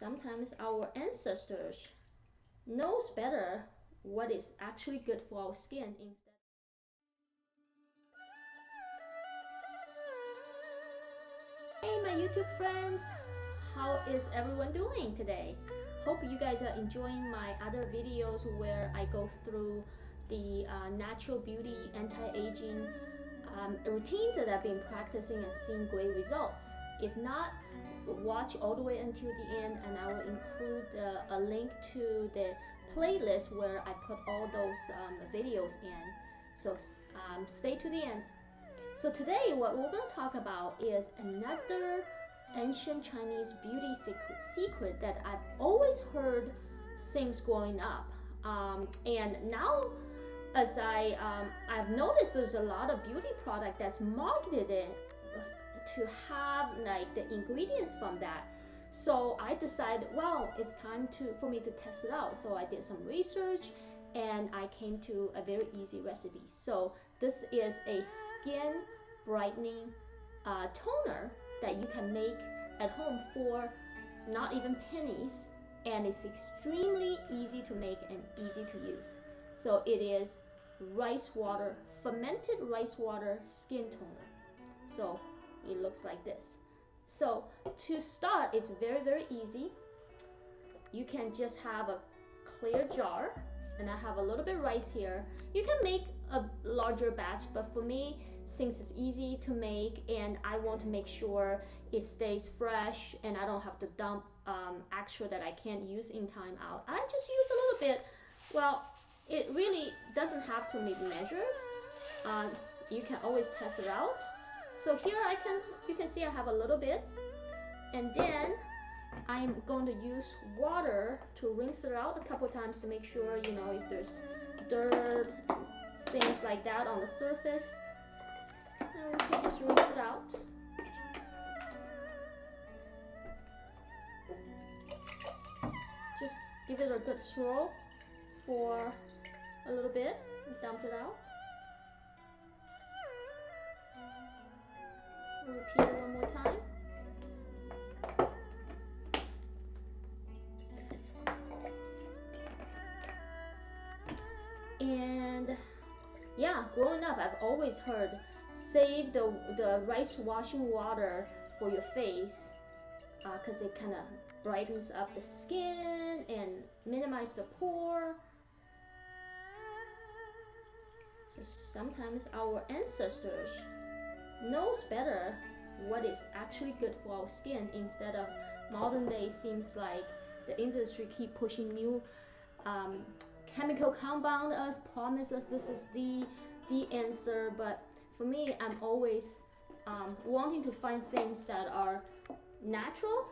Sometimes our ancestors knows better what is actually good for our skin instead. Hey my YouTube friends, how is everyone doing today? Hope you guys are enjoying my other videos where I go through the natural beauty anti-aging routines that I've been practicing and seeing great results. If not, watch all the way until the end, and I will include a link to the playlist where I put all those videos in. So stay to the end. So today what we're going to talk about is another ancient Chinese beauty secret that I've always heard since growing up. And now as I've noticed there's a lot of beauty product that's marketed to have like the ingredients from that. So I decided, well, it's time for me to test it out. So I did some research and I came to a very easy recipe. So this is a skin brightening toner that you can make at home for not even pennies, and it's extremely easy to make and easy to use. So it is rice water, fermented rice water skin toner. So it looks like this. So to start, it's very easy. You can just have a clear jar, and I have a little bit of rice here. You can make a larger batch, but for me, since it's easy to make and I want to make sure it stays fresh and I don't have to dump extra that I can't use in time out, I just use a little bit. Well, it really doesn't have to be measured. You can always test it out. So here you can see I have a little bit, and then I'm going to use water to rinse it out a couple times to make sure, you know, if there's dirt, things like that on the surface. And we can just rinse it out. Just give it a good swirl for a little bit and dump it out. Repeat it one more time. And yeah, growing up, I've always heard save the rice washing water for your face because it kind of brightens up the skin and minimize the pore. So sometimes our ancestors knows better what is actually good for our skin instead of modern day. Seems like the industry keep pushing new chemical compound us, promise us this is the answer. But for me, I'm always wanting to find things that are natural,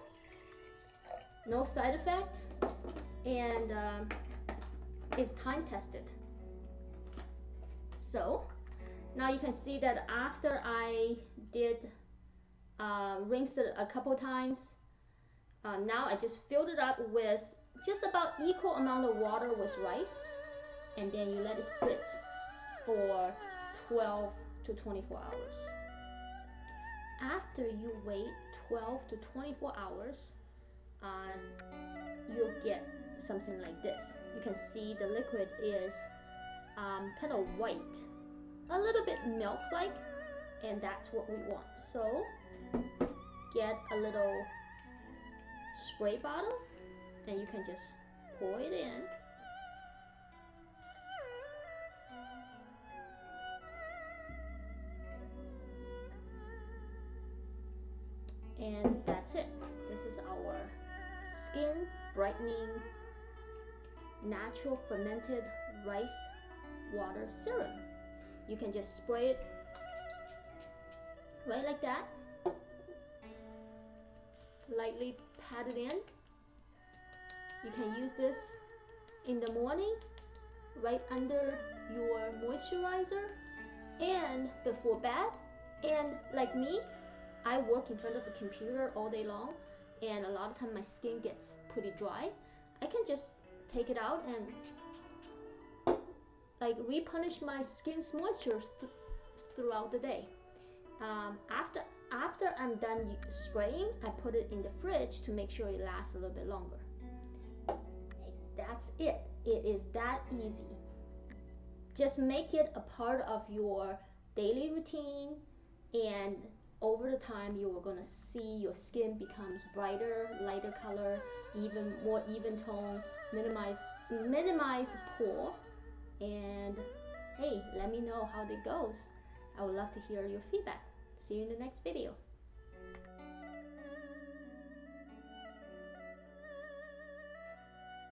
no side effect, and is time tested. So now you can see that after I did rinse it a couple times, now I just filled it up with just about equal amount of water with rice, and then you let it sit for 12 to 24 hours. After you wait 12 to 24 hours, you'll get something like this. You can see the liquid is kind of white, a little bit milk-like, and that's what we want. So get a little spray bottle and you can just pour it in. And that's it. This is our skin brightening natural fermented rice water serum. You can just spray it right like that, lightly pat it in. You can use this in the morning, right under your moisturizer, and before bed. And like me, I work in front of a computer all day long, and a lot of time my skin gets pretty dry. I can just take it out and like replenish my skin's moisture throughout the day. After After I'm done spraying, I put it in the fridge to make sure it lasts a little bit longer. That's it. It is that easy. Just make it a part of your daily routine, and over the time you are going to see your skin becomes brighter, lighter color, even more even tone, minimize the pore, and hey, let me know how it goes. I would love to hear your feedback. See you in the next video.